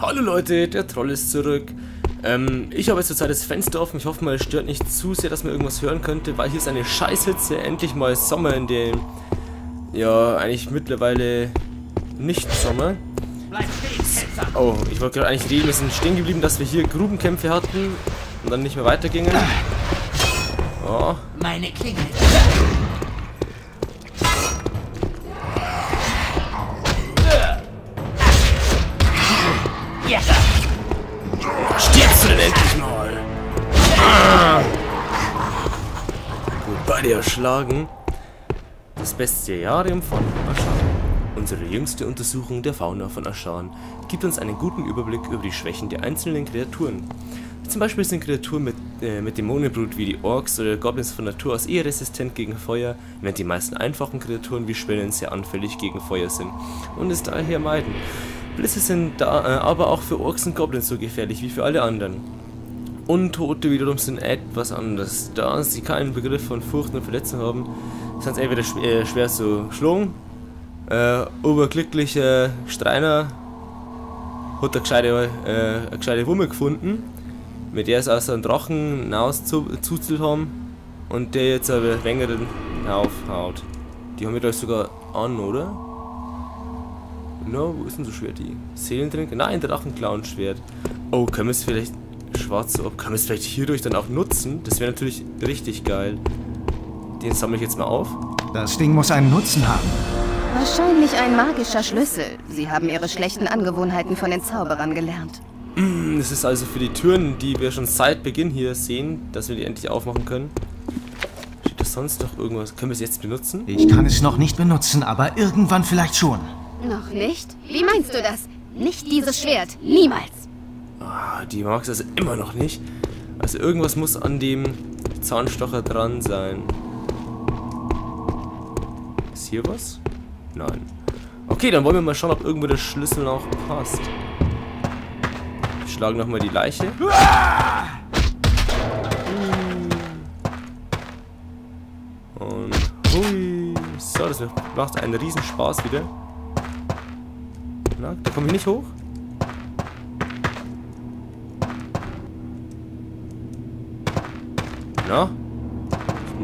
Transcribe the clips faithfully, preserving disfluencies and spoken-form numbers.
Hallo Leute, der Troll ist zurück. Ähm, ich habe jetzt zurzeit das Fenster offen. Ich hoffe mal, es stört nicht zu sehr, dass man irgendwas hören könnte, weil hier ist eine Scheißhitze. Endlich mal Sommer in dem... Ja, eigentlich mittlerweile nicht Sommer. Oh, ich wollte gerade eigentlich reden. Wir sind stehen geblieben, dass wir hier Grubenkämpfe hatten und dann nicht mehr weitergingen. Oh. Meine Klinge. Stirbst du denn endlich mal? Ah. Gut, beide erschlagen. Das Bestiarium von Ashan. Unsere jüngste Untersuchung der Fauna von Ashan gibt uns einen guten Überblick über die Schwächen der einzelnen Kreaturen. Zum Beispiel sind Kreaturen mit, äh, mit Dämonenbrut wie die Orks oder Goblins von Natur aus eher resistent gegen Feuer, während die meisten einfachen Kreaturen wie Spinnen sehr anfällig gegen Feuer sind und es daher meiden. Blitze sind da, äh, aber auch für Orks und Goblins so gefährlich wie für alle anderen. Untote wiederum sind etwas anders, da sie keinen Begriff von Furcht und Verletzung haben, sind sie entweder schwer, äh, schwer zu schlagen, äh, oberglücklicher Streiner hat eine gescheite, äh, eine gescheite Wumme gefunden, mit der es aus einem Drachen-Naus zuzelt haben und der jetzt aber längeren aufhaut. Die haben wir gleich sogar an, oder? No, wo ist denn so schwer die? Seelentränke? Nein, Drachen-Clown-Schwert. Oh, können wir es vielleicht schwarz, ob können wir es vielleicht hierdurch dann auch nutzen? Das wäre natürlich richtig geil. Den sammle ich jetzt mal auf. Das Ding muss einen Nutzen haben. Wahrscheinlich ein magischer Schlüssel. Sie haben ihre schlechten Angewohnheiten von den Zauberern gelernt. Das ist also für die Türen, die wir schon seit Beginn hier sehen, dass wir die endlich aufmachen können. Steht das sonst noch irgendwas? Können wir es jetzt benutzen? Ich kann es noch nicht benutzen, aber irgendwann vielleicht schon. Noch nicht? Wie meinst du das? Nicht dieses Schwert. Niemals. Ah, die mag es also immer noch nicht. Also irgendwas muss an dem Zahnstocher dran sein. Ist hier was? Nein. Okay, dann wollen wir mal schauen, ob irgendwo der Schlüssel noch passt. Wir schlagen nochmal die Leiche. Und hui. So, das macht einen Riesenspaß wieder. Na, da komme ich nicht hoch. Na?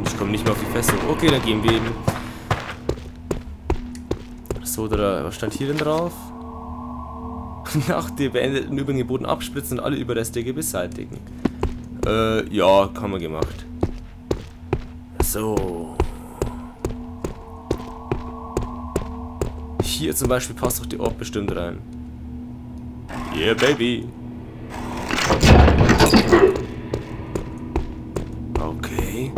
Ich komme nicht mehr auf die Festung. Okay, dann gehen wir eben. So, da, was stand hier denn drauf? Nach dem beendeten Übungen abspritzen und alle Überreste beseitigen. Äh, ja, kann man gemacht. So. Hier zum Beispiel passt doch die Orb bestimmt rein. Yeah, baby. Okay.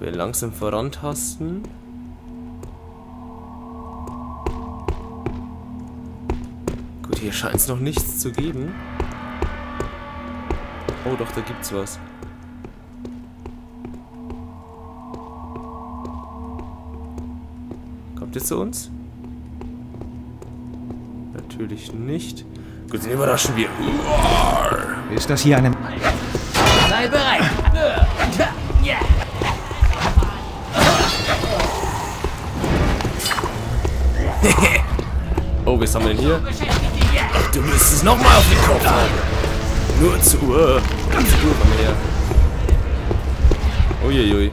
Wir langsam vorantasten. Gut, hier scheint es noch nichts zu geben. Oh doch, da gibt's was. Kommt ihr zu uns? Natürlich nicht. Gut, dann überraschen wir. Ist das hier eine... Sei bereit! Oh, was haben wir denn hier? Ach, du müsstest es nochmal auf den Kopf haben. Nur zur Uhr. Ganz gut von mir her. Uiuiui.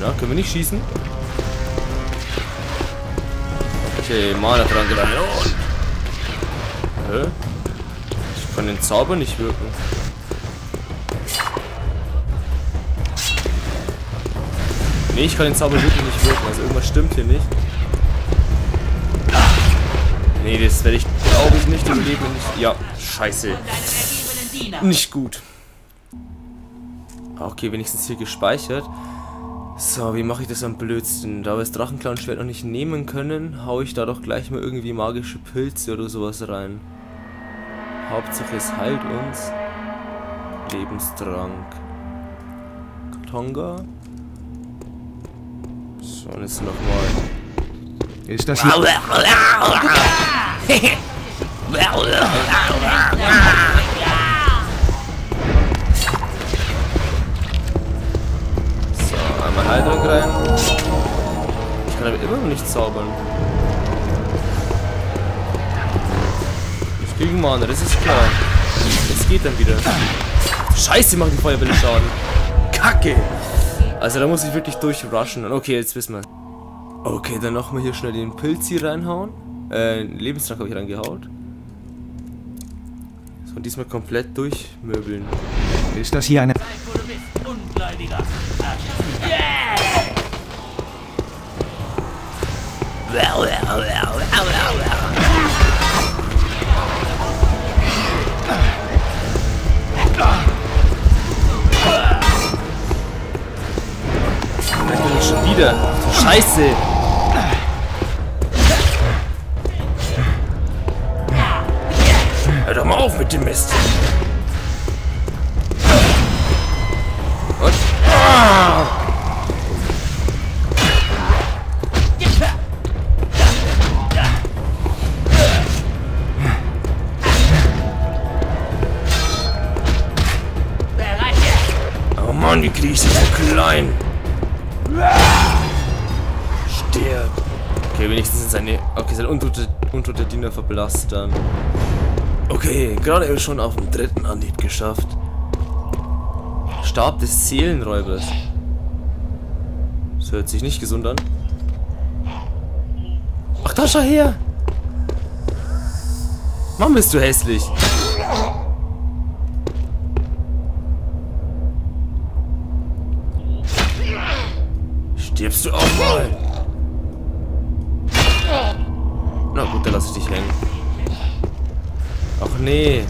Na, können wir nicht schießen? Okay, Mana dran gelangt. Hä? Ich kann den Zauber nicht wirken. Nee, ich kann den Zauber wirklich nicht wirken. Also irgendwas stimmt hier nicht. Nee, das werde ich, glaube ich, nicht im Leben nicht. Ja, scheiße. Nicht gut. Okay, wenigstens hier gespeichert. So, wie mache ich das am blödsten? Da wir das Drachenclown-Schwert noch nicht nehmen können, hau ich da doch gleich mal irgendwie magische Pilze oder sowas rein. Hauptsache es heilt uns. Lebenstrank. Tonga. So, und jetzt nochmal. Ist das hier? Einmal Heilung rein. kann aber immer noch nicht zaubern. Ich kriege Mana, das ist klar. Es geht dann wieder. Scheiße, machen die Feuerbälle Schaden. Kacke! Also da muss ich wirklich durchrushen. Okay, jetzt wissen wir. Okay, dann nochmal hier schnell den Pilz hier reinhauen. Äh, Lebenstrank habe ich reingehaut. So, und diesmal komplett durchmöbeln. Ist das hier eine... Schon wieder. Scheiße. Hör doch mal auf mit dem Mist. Und? Oh Mann, wie krieg ich sie so klein? Stirb. Okay, wenigstens ist seine... Okay, sein untoter, untoter Diener verblasst dann. Okay, gerade eben schon auf dem dritten Anhieb geschafft. Stab des Seelenräubers. Das hört sich nicht gesund an. Ach, da schau her! Mann, bist du hässlich! Stirbst du auch mal? Na gut, dann lass ich dich hängen. Ach nee.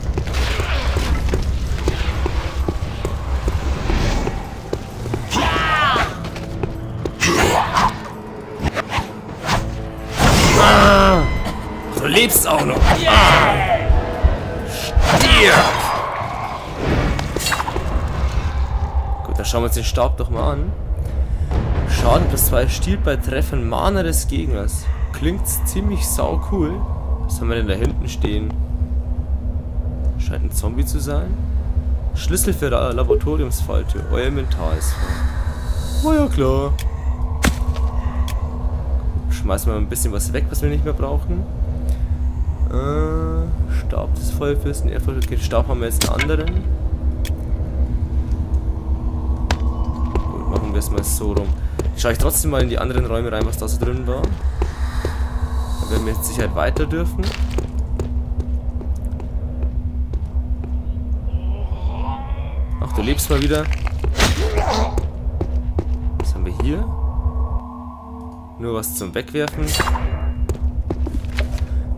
Ah, du lebst auch noch. Ah, stirb! Gut, dann schauen wir uns den Staub doch mal an. Schaden plus zwei, Stil bei Treffen, Mana des Gegners. Klingt ziemlich sau cool. Was haben wir denn da hinten stehen? Scheint ein Zombie zu sein. Schlüssel für Laboratoriumsfalltür. Euer Inventar ist voll. Na ja, klar. Schmeißen wir mal ein bisschen was weg, was wir nicht mehr brauchen. Äh, Stab des Feuerfürsten. Okay, Stab haben wir jetzt einen anderen. Gut, machen wir es mal so rum. Schaue ich trotzdem mal in die anderen Räume rein, was da so drin war. Da werden wir mit Sicherheit weiter dürfen. Ach, du lebst mal wieder. Was haben wir hier? Nur was zum Wegwerfen.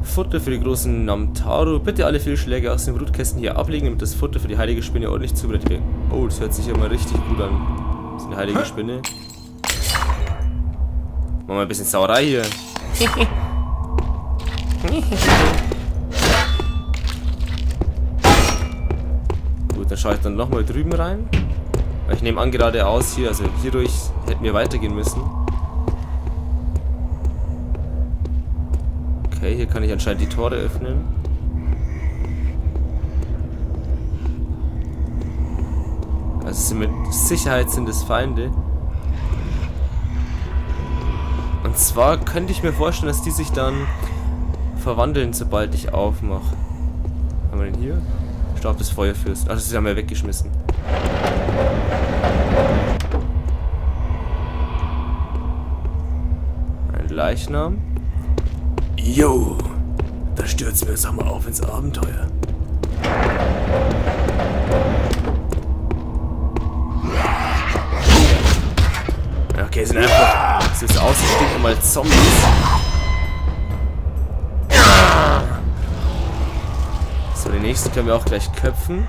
Futter für die großen Namtaru. Bitte alle vier Schläge aus den Brutkästen hier ablegen, damit das Futter für die heilige Spinne ordentlich zubereitet wird. Oh, das hört sich ja mal richtig gut an. Das ist eine heilige Spinne. Machen wir ein bisschen Sauerei hier. Gut, dann schaue ich dann nochmal drüben rein. Ich nehme an, geradeaus hier, also hierdurch hätten wir weitergehen müssen. Okay, hier kann ich anscheinend die Tore öffnen. Also mit Sicherheit sind es Feinde. Und zwar könnte ich mir vorstellen, dass die sich dann verwandeln, sobald ich aufmache. Haben wir den hier? Stab des Feuerfürsten. Also sie haben wir weggeschmissen. Ein Leichnam. Jo, da stürzen wir uns auch mal auf ins Abenteuer. Okay, sind einfach... Es ist ausgestiegen mal Zombies. So, den nächsten können wir auch gleich köpfen.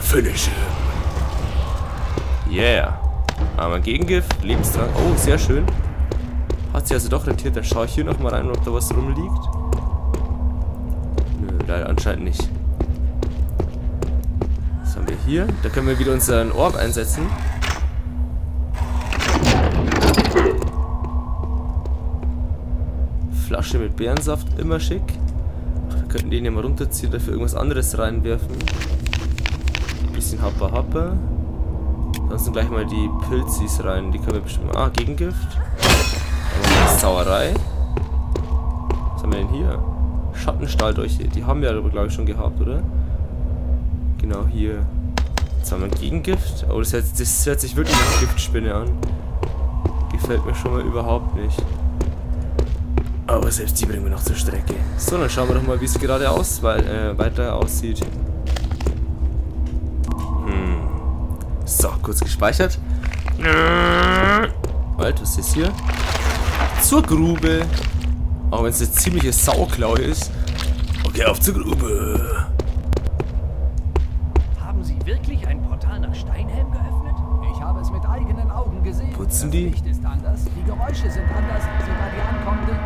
Finish him. Yeah. Aber Gegengift, Lebenstrank. Oh, sehr schön. Hat sich also doch rentiert. Dann schaue ich hier nochmal rein, ob da was rumliegt. Anscheinend nicht. Was haben wir hier? Da können wir wieder unseren Orb einsetzen. Flasche mit Beerensaft, immer schick. Ach, wir könnten den ja mal runterziehen, dafür irgendwas anderes reinwerfen. Ein bisschen Happer Happer. Ansonsten gleich mal die Pilzis rein, die können wir bestimmt... Ah, Gegengift. Sauerei. Was haben wir denn hier? Schattenstahldolche, die haben wir aber glaube ich schon gehabt, oder? Genau, hier. Jetzt haben wir ein Gegengift. Oh, das hört, das hört sich wirklich nach Giftspinne an. Gefällt mir schon mal überhaupt nicht. Aber selbst die bringen wir noch zur Strecke. So, dann schauen wir doch mal, wie es gerade aus, weil, äh, weiter aussieht. Hm. So, kurz gespeichert. Alter, was ist hier? Zur Grube. Auch wenn es eine ziemliche Sauklaue ist. Okay, auf zur Grube. Haben Sie wirklich ein Portal nach Steinhelm geöffnet? Ich habe es mit eigenen Augen gesehen. Putzen die? Das Licht ist anders, die Geräusche sind anders, sogar die ankommende.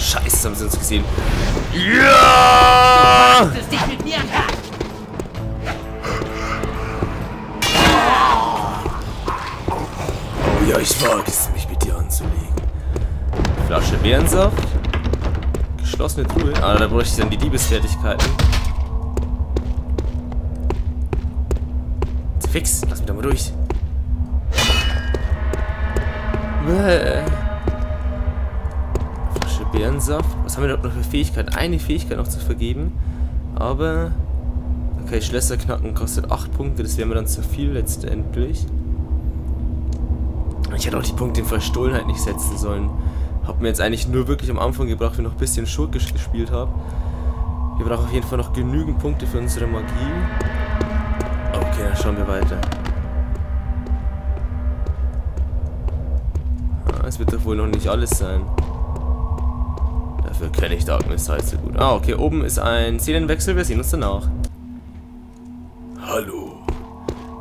Scheiße, haben sie uns gesehen. Ja! Oh ja, ich wage es, mich mit dir anzulegen. Flasche Bärensaft. Geschlossene Truhe. Ah, da bräuchte ich dann die Diebesfertigkeiten. Fix, lass mich da mal durch. Bäh. Flasche Bärensaft. Was haben wir überhaupt noch für Fähigkeiten? Eine Fähigkeit noch zu vergeben. Aber... Okay, Schlösser knacken kostet acht Punkte. Das wäre mir dann zu viel letztendlich. Ich hätte auch die Punkte in Verstohlenheit nicht setzen sollen. Hab mir jetzt eigentlich nur wirklich am Anfang gebracht, wenn ich noch ein bisschen Schurk gespielt habe. Wir brauchen auf jeden Fall noch genügend Punkte für unsere Magie. Okay, dann schauen wir weiter. Es ah, wird doch wohl noch nicht alles sein. Dafür kenne ich Darkness so gut. Ah, okay, oben ist ein Szenenwechsel. Wir sehen uns danach. Hallo.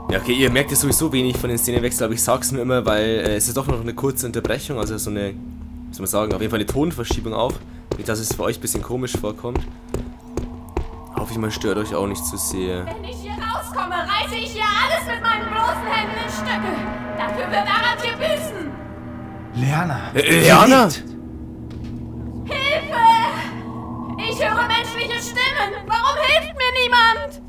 Ja, okay, ihr merkt ja sowieso wenig von den Szenenwechseln, aber ich sag's mir immer, weil äh, es ist doch noch eine kurze Unterbrechung, also so eine, wie soll man sagen, auf jeden Fall eine Tonverschiebung auch, nicht, dass es für euch ein bisschen komisch vorkommt. Hoffe ich mal, stört euch auch nicht zu sehr. Wenn ich hier rauskomme, reiße ich hier alles mit meinen bloßen Händen in Stücke. Dafür wird Arat gebissen. Leanna! Äh, Leanna! Hilfe! Ich höre menschliche Stimmen. Warum hilft mir niemand?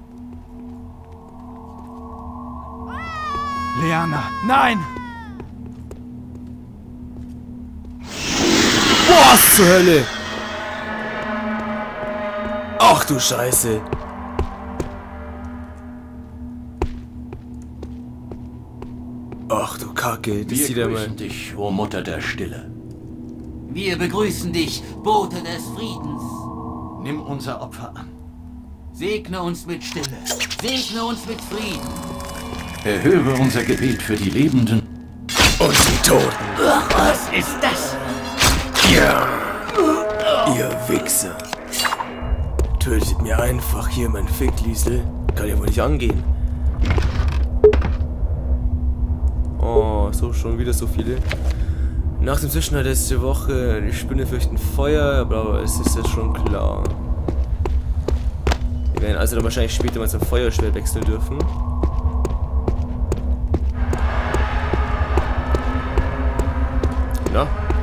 Leanna, nein! Boah, was zur Hölle! Ach du Scheiße! Ach du Kacke, das sieht er mal. Wir begrüßen dich, o Mutter der Stille. Wir begrüßen dich, Bote des Friedens. Nimm unser Opfer an. Segne uns mit Stille. Segne uns mit Frieden. Erhöre unser Gebet für die Lebenden und die Toten. Ach, was ist das? Ja, ihr Wichser. Tötet mir einfach hier mein Fickliesel. Kann ja wohl nicht angehen. Oh, so schon wieder so viele. Nach dem Zwischenhalt letzte Woche, die Spinne fürchten Feuer, aber es ist jetzt schon klar. Wir werden also dann wahrscheinlich später mal zum Feuerschwert wechseln dürfen.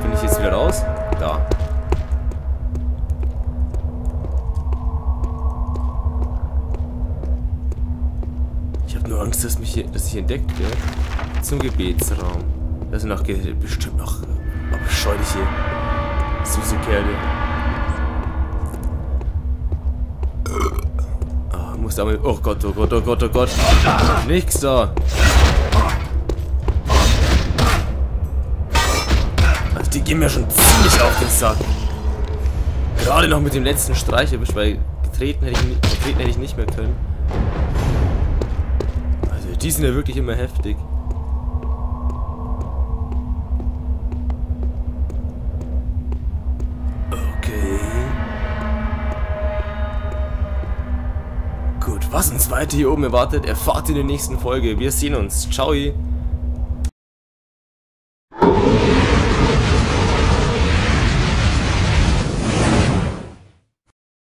Finde ich jetzt wieder raus? Da. Ich habe nur Angst, dass, mich hier, dass ich entdeckt werde. Zum Gebetsraum. Da sind noch bestimmt noch abscheuliche, süße Kerle. Ah, muss da mal. Oh Gott, oh Gott, oh Gott, oh Gott. Nix da. Die gehen mir schon ziemlich auf den Sack. Gerade noch mit dem letzten Streich erwischt, weil getreten hätte, ich nicht, getreten hätte ich nicht mehr können. Also die sind ja wirklich immer heftig. Okay. Gut, was uns weiter hier oben erwartet, erfahrt ihr in der nächsten Folge. Wir sehen uns. Ciao.